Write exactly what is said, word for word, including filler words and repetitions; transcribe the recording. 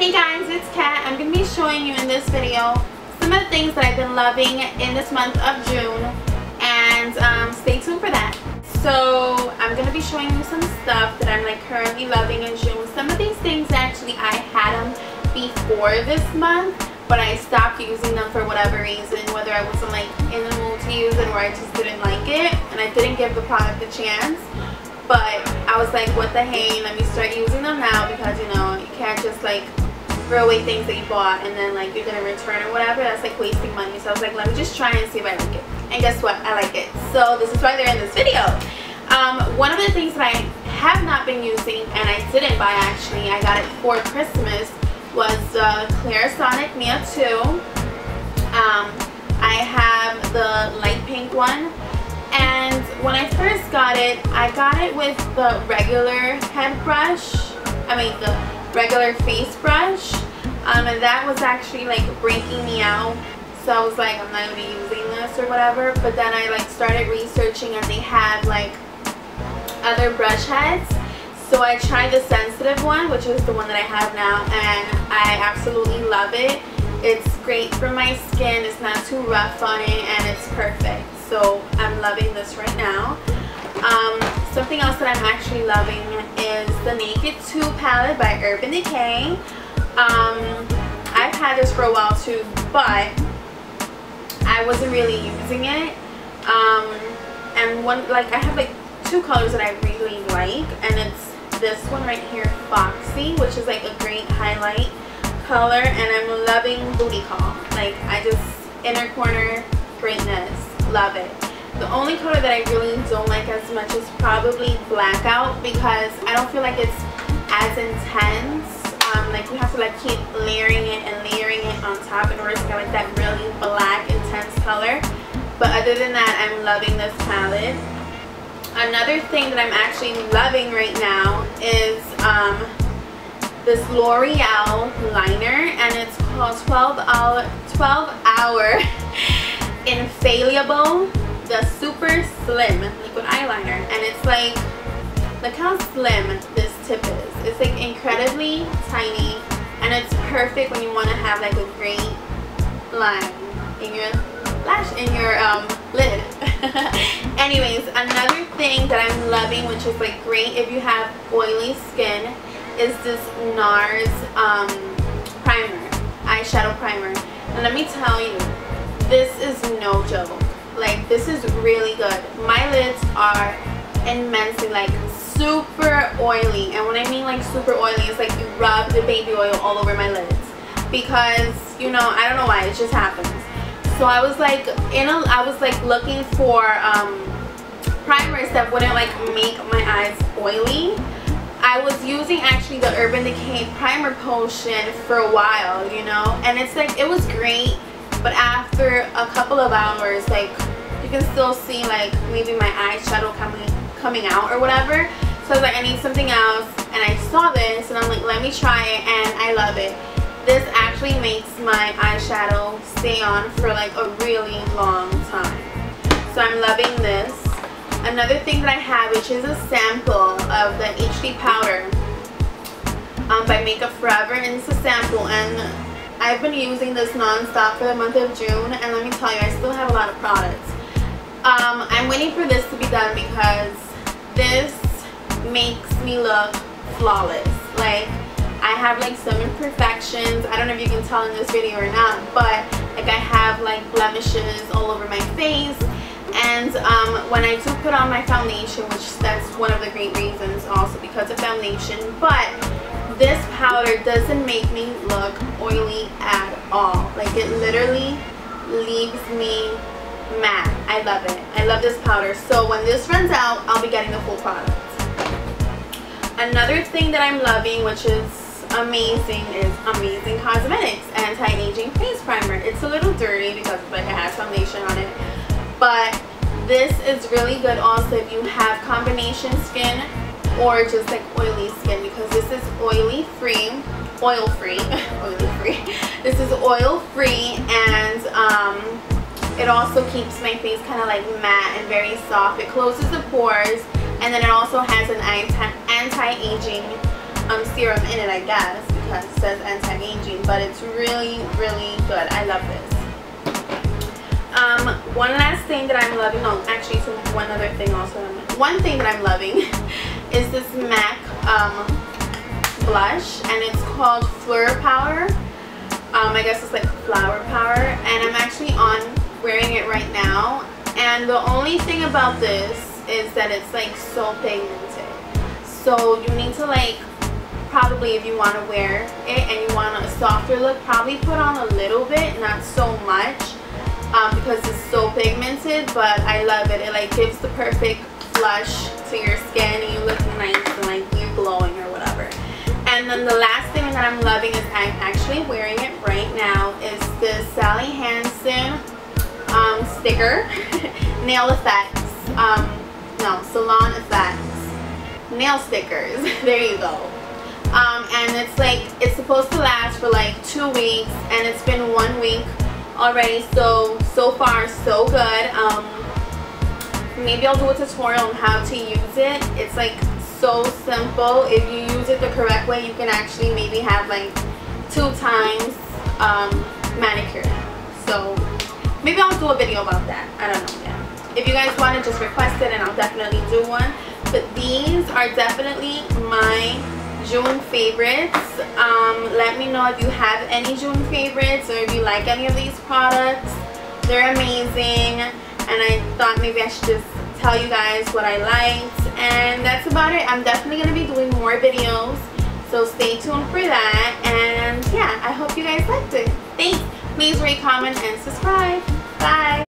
Hey guys, it's Kat. I'm going to be showing you in this video some of the things that I've been loving in this month of June, and um, stay tuned for that. So I'm going to be showing you some stuff that I'm like currently loving in June. Some of these things actually I had them before this month, but I stopped using them for whatever reason, whether I wasn't like in the mood to use it or I just didn't like it and I didn't give the product a chance. But I was like, what the hey, let me start using them now, because you know, you can't just like throw away things that you bought and then like you're gonna return or whatever. That's like wasting money. So I was like, let me just try and see if I like it. And guess what? I like it. So this is why they're in this video. Um, one of the things that I have not been using and I didn't buy actually, I got it for Christmas, was the Clarisonic Mia two. Um, I have the light pink one. And when I first got it, I got it with the regular head brush. I mean the regular face brush. Um, and that was actually like breaking me out. So I was like, I'm not going to be using this or whatever. But then I like started researching and they had like other brush heads. So I tried the sensitive one, which is the one that I have now. And I absolutely love it. It's great for my skin. It's not too rough on it. And it's perfect. So I'm loving this right now. Um, something else that I'm actually loving is the Naked two Palette by Urban Decay. Um, I've had this for a while too, but I wasn't really using it. Um, and one, like I have like two colors that I really like, and it's this one right here, Foxy, which is like a great highlight color, and I'm loving Booty Call. Like I just, inner corner greatness. Love it. The only color that I really don't like as much is probably Blackout, because I don't feel like it's as intense. Um, like you have to like keep layering it and layering it on top in order to get like that really black intense color. But other than that, I'm loving this palette. Another thing that I'm actually loving right now is um, this L'Oréal liner, and it's called twelve hour Infallible, the super slim liquid eyeliner. And it's like, look how slim this tip is. It's like incredibly tiny, and it's perfect when you want to have like a great line in your lash, in your um lid. Anyways, another thing that I'm loving, which is like great if you have oily skin, is this NARS um primer, eyeshadow primer. And let me tell you, this is no joke. Like, this is really good. My lids are immensely, like, super oily. And when I mean, like, super oily, it's like you rub the baby oil all over my lids. Because, you know, I don't know why. It just happens. So I was, like, in a, I was, like, looking for um, primers that wouldn't, like, make my eyes oily. I was using, actually, the Urban Decay Primer Potion for a while, you know. And it's, like, it was great. But after a couple of hours, like, you can still see, like, maybe my eyeshadow coming coming out or whatever. So I was like, I need something else. And I saw this, and I'm like, let me try it, and I love it. This actually makes my eyeshadow stay on for, like, a really long time. So I'm loving this. Another thing that I have, which is a sample of the H D Powder um, by Makeup Forever, and it's a sample, and I've been using this non-stop for the month of June, and let me tell you, I still have a lot of products. Um, I'm waiting for this to be done, because this makes me look flawless. Like, I have like some imperfections. I don't know if you can tell in this video or not, but like I have like blemishes all over my face. And um, when I do put on my foundation, which that's one of the great reasons also because of foundation, but this powder doesn't make me look oily at all. Like, it literally leaves me matte. I love it. I love this powder. So when this runs out, I'll be getting the full product. Another thing that I'm loving, which is amazing, is Amazing Cosmetics Anti-Aging Face Primer. It's a little dirty because like it has foundation on it, but this is really good also if you have combination skin or just like oily skin, because this is oily free, oil free, oily free. This is oil free, and um, it also keeps my face kind of like matte and very soft. It closes the pores, and then it also has an anti-aging um, serum in it, I guess, because it says anti but it's really, really good. I love this. Um, one last thing that I'm loving, no, actually one other thing also. One thing that I'm loving is this MAC um, blush, and it's called Fleur Power. Um, I guess it's like Flower Power, and I'm actually on wearing it right now. And the only thing about this is that it's like so pigmented. So you need to, like, probably if you want to wear it and you want a softer look, probably put on a little bit, not so much, um, because it's so pigmented. But I love it. It like gives the perfect flush to your skin, and you look nice and like you're glowing or whatever. And then the last thing that I'm loving is I'm actually wearing it right now is the Sally Hansen um, sticker, nail effects, um, no, Salon Effects nail stickers. There you go. Um, and it's like, it's supposed to last for like two weeks, and it's been one week already, so, so far so good. Um, maybe I'll do a tutorial on how to use it. It's like so simple. If you use it the correct way, you can actually maybe have like two times um, manicure. So maybe I'll do a video about that. I don't know yet. If you guys want to just request it, and I'll definitely do one. But these are definitely my June favorites. Um, let me know if you have any June favorites, or if you like any of these products. They're amazing, and I thought maybe I should just tell you guys what I liked, and that's about it. I'm definitely going to be doing more videos, so stay tuned for that. And yeah, I hope you guys liked it. Thanks. Please rate, comment, and subscribe. Bye.